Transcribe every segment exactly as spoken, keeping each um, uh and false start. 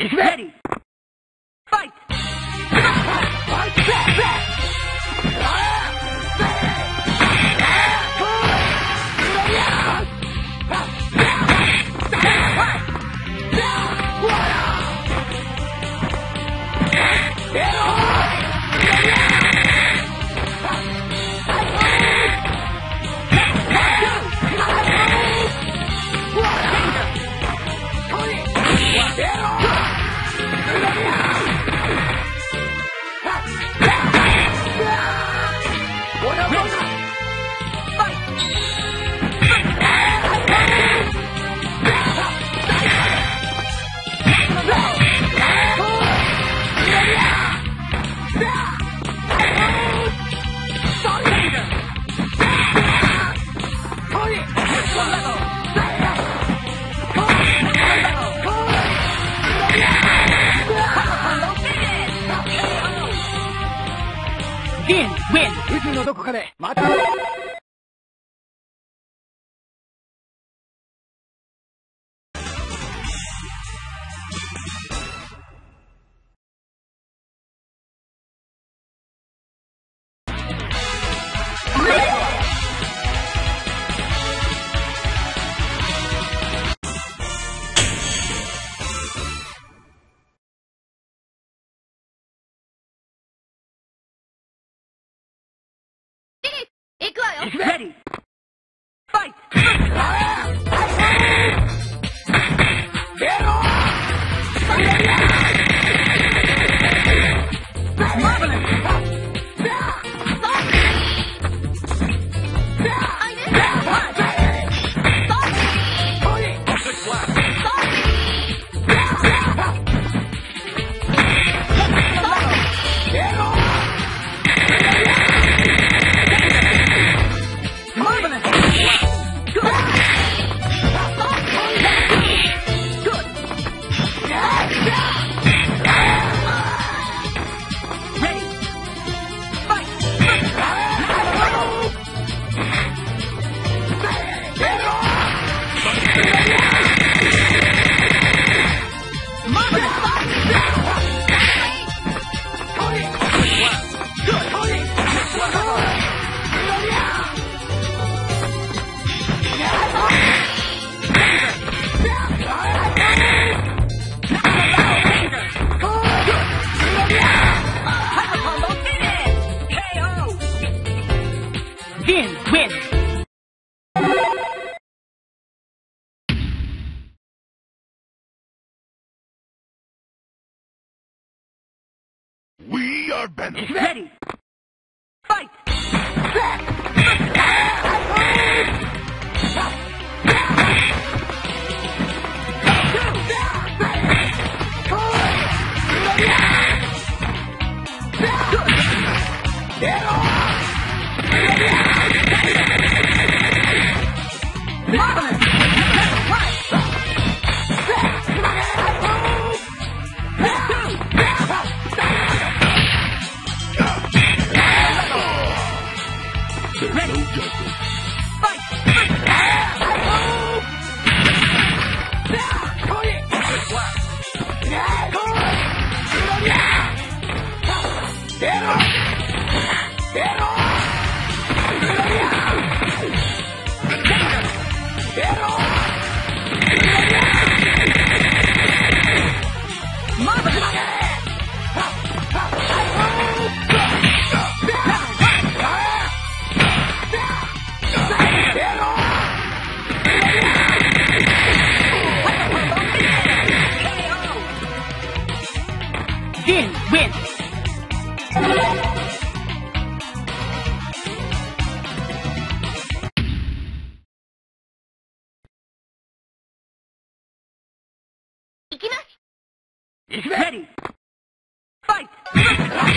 is ready. Fight! Win! Win! 宇宙のどこかでまたIt's ready! Fight! Get off! That's marvelous! We are Venom. It's ready. Fight. Get off! Marvelous. It's ready! Fight!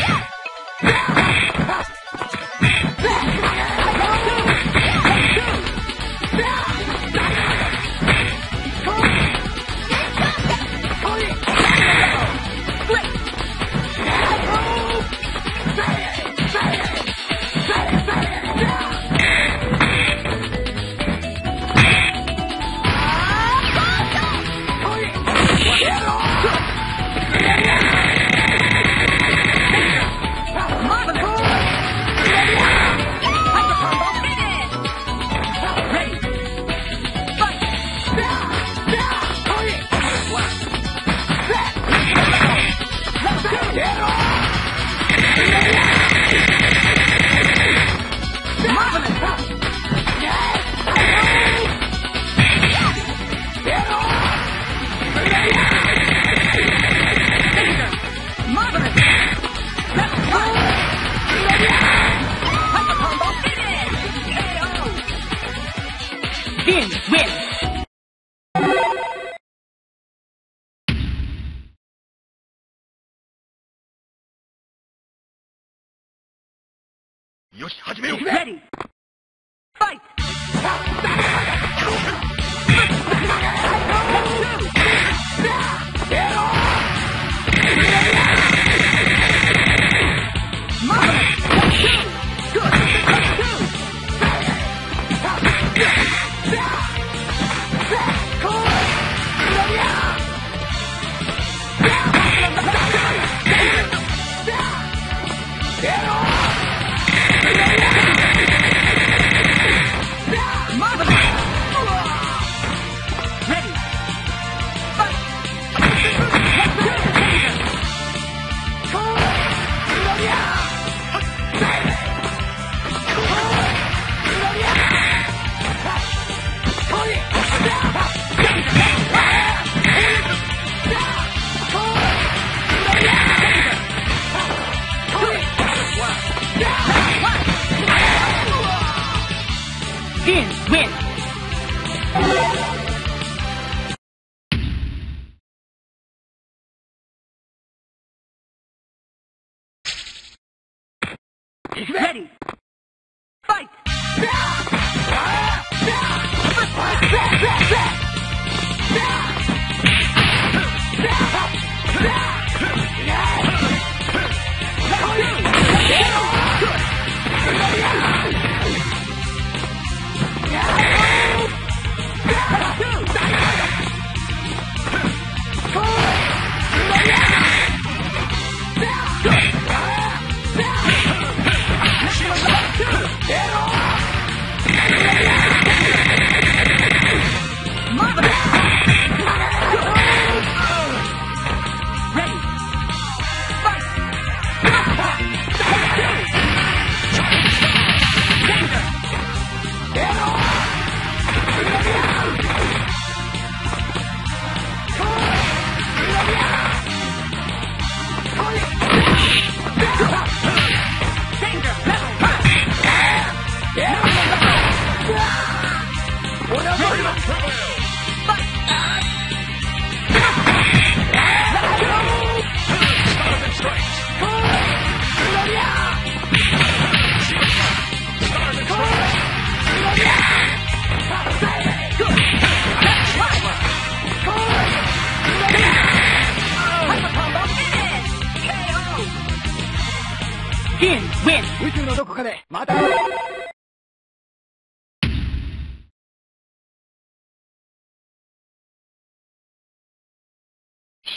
Get off! Vin wins! Yoshi, hajime! Ready! Fight! Vin wins! Ready! Fight! Vin wins!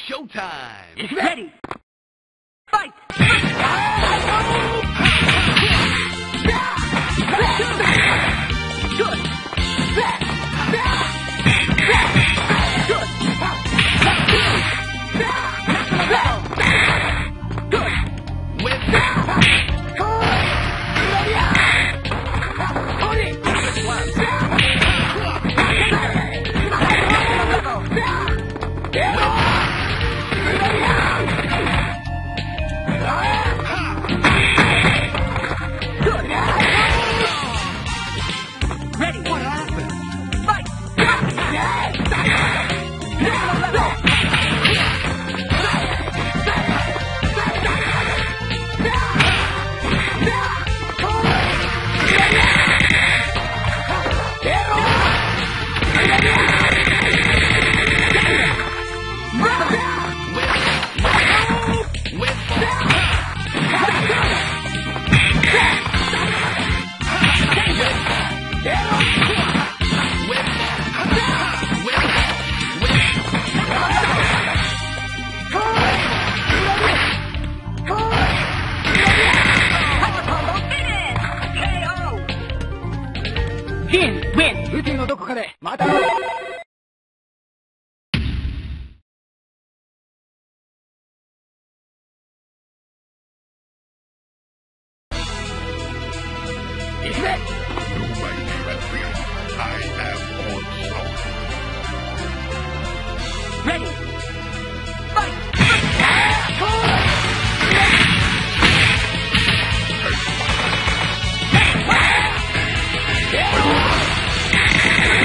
Showtime! Ready! Fight! Vin wins! Ready! Fight!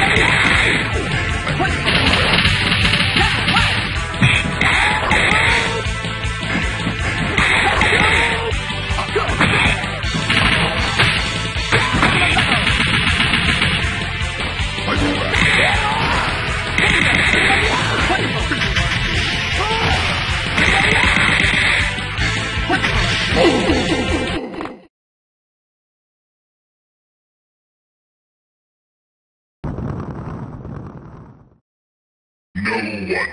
Yeah! No one is.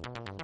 Thank you.